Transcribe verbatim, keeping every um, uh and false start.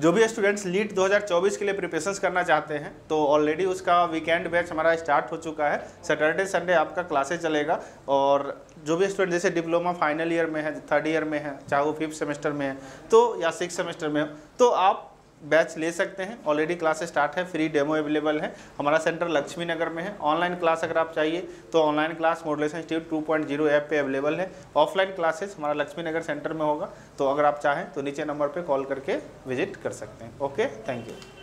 जो भी students lead दो हज़ार चौबीस के लिए प्रिपरेशंस करना चाहते हैं तो ऑलरेडी उसका वीकेंड बैच हमारा स्टार्ट हो चुका है। सैटरडे संडे आपका क्लासेस चलेगा और जो भी स्टूडेंट जैसे डिप्लोमा फाइनल ईयर में है, थर्ड ईयर में है, चाहे वो फिफ्थ सेमेस्टर में है तो या सिक्स सेमेस्टर में हो तो आप बैच ले सकते हैं। ऑलरेडी क्लासेस स्टार्ट है, फ्री डेमो अवेलेबल है। हमारा सेंटर लक्ष्मी नगर में है। ऑनलाइन क्लास अगर आप चाहिए तो online class modulation institute two point zero app पे अवेलेबल है। ऑफलाइन क्लासेस हमारा लक्ष्मी नगर सेंटर में होगा, तो अगर आप चाहें तो नीचे नंबर पे कॉल करके विजिट कर सकते हैं। Okay, thank you.